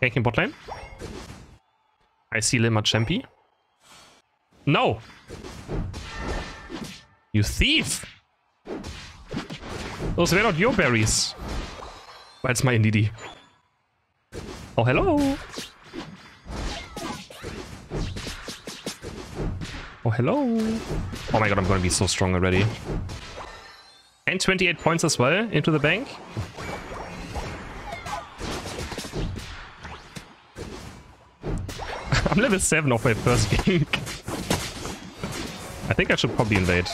Taking bot lane. I see Lil Machampi. No! You thief! Those were not your berries. Well, it's my Ndidi. Oh, hello! Oh, hello! Oh my god, I'm gonna be so strong already. And 28 points as well into the bank. I'm level 7 off my first gank. I think I should probably invade.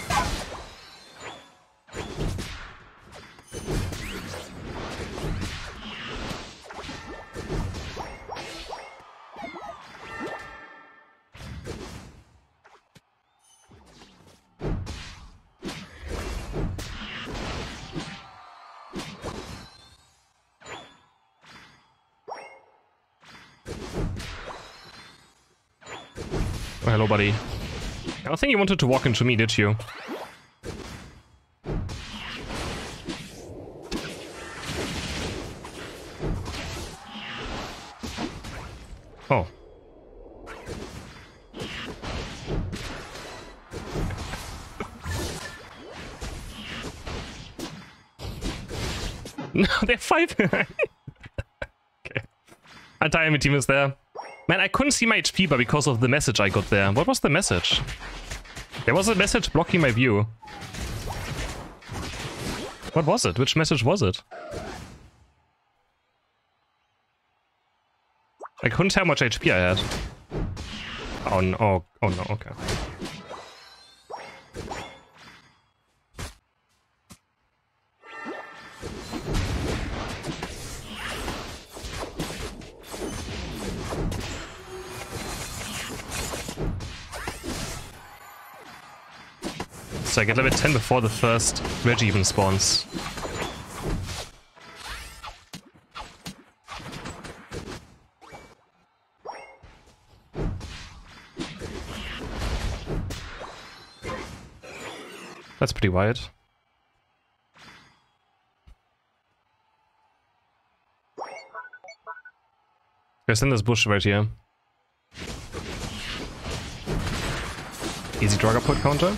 Oh, hello, buddy. I don't think you wanted to walk into me, did you? Oh. No, they're five. Okay. Our enemy team is there. Man, I couldn't see my HP, but because of the message I got there. What was the message? There was a message blocking my view. What was it? Which message was it? I couldn't tell how much HP I had. Oh no, oh no, okay. So I get level 10 before the first Reggie even spawns. That's pretty wild. There's in this bush right here. Easy Dragapult counter.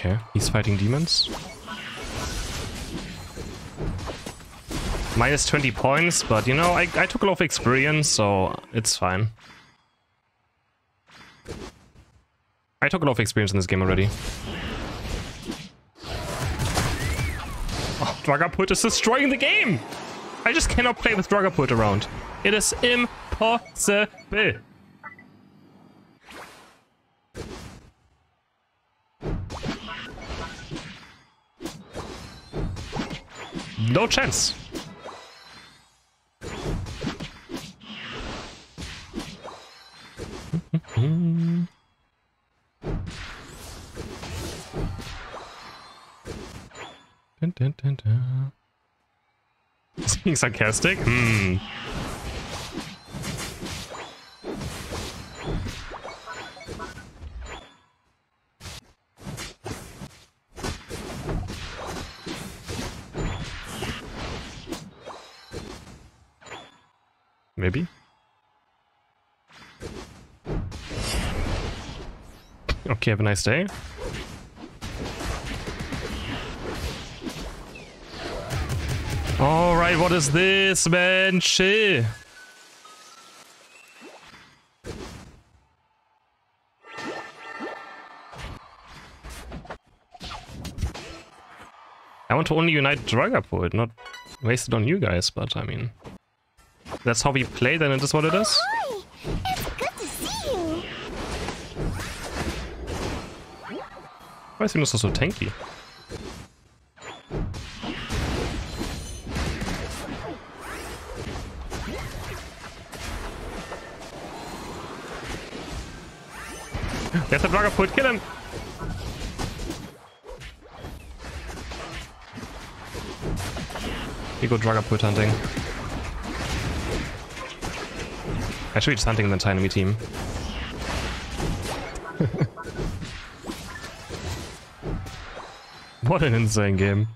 Okay, he's fighting demons. Minus 20 points, but you know, I took a lot of experience, so it's fine. I took a lot of experience in this game already. Oh, Dragapult is destroying the game! I just cannot play with Dragapult around. It is impossible. No chance. Is he being sarcastic? Hmm. Maybe. Okay, have a nice day. Alright, what is this, man? Chill. I want to only unite Dragapult, not waste it on you guys, but I mean... That's how we play, then it is what it is. Oi, it's good to see you. Why is Venusaur so tanky? There's a Dragapult, kill him! We go Dragapult hunting. Actually, just hunting the entire enemy team. What an insane game.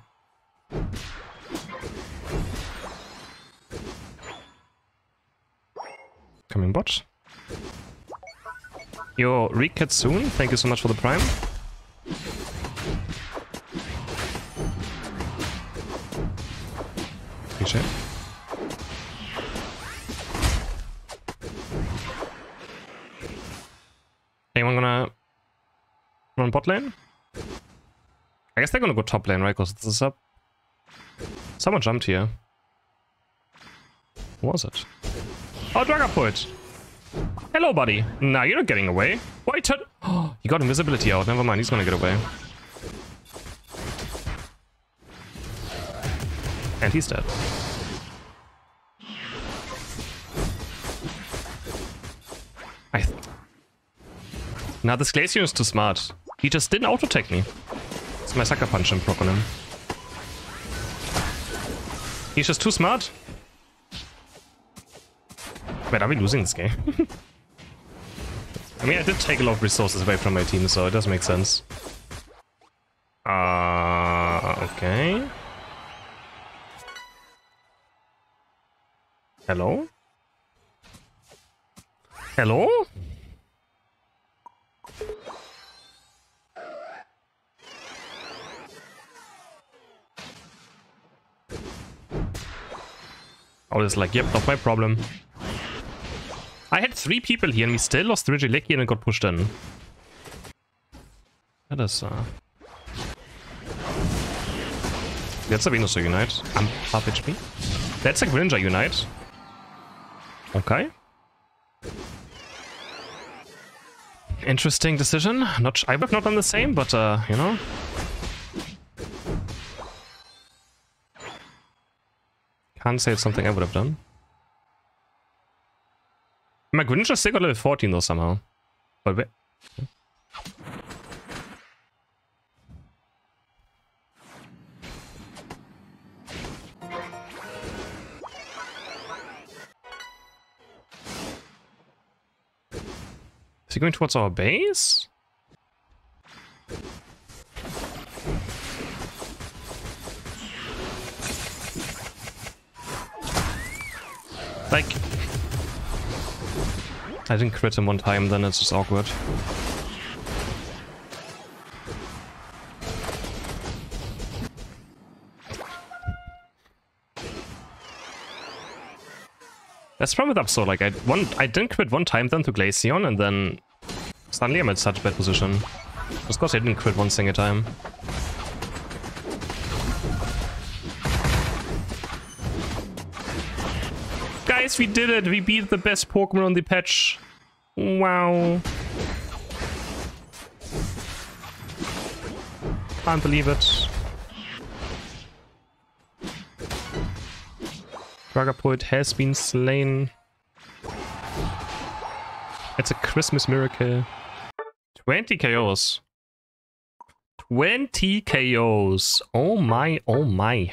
Coming bot. Yo, Reekatsoon, thank you so much for the prime. Appreciate it. Anyone gonna run bot lane? I guess they're gonna go top lane, right? Because this is up. Someone jumped here. Who was it? Oh, Dragapult! Hello, buddy. Nah, you're not getting away. Wait, oh, you got invisibility out. Never mind, he's gonna get away. And he's dead. Now this Glaceon is too smart. He just didn't auto-tech me. It's my sucker punch and proc on him. He's just too smart. Wait, are we losing this game? I mean, I did take a lot of resources away from my team, so it does make sense. Okay. Hello? Hello? I was like, yep, not my problem. I had 3 people here and we still lost the Regieleki and it got pushed in. That is, that's a Venusaur Unite. I'm half HP. That's a Greninja Unite. Okay. Interesting decision. Not, I would have not done the same, but, you know. Can't say it's something I would have done. My Greninja still got level 14 though somehow. But wait. Is he going towards our base? Like, I didn't crit him one time, then it's just awkward. That's from it up, so like I didn't crit one time then to Glaceon, and then suddenly I'm at such a bad position. Just because I didn't crit one single time. Guys, we did it! We beat the best Pokemon on the patch. Wow. Can't believe it. Dragapult has been slain. It's a Christmas miracle. 20 KOs. 20 KOs. Oh my, oh my.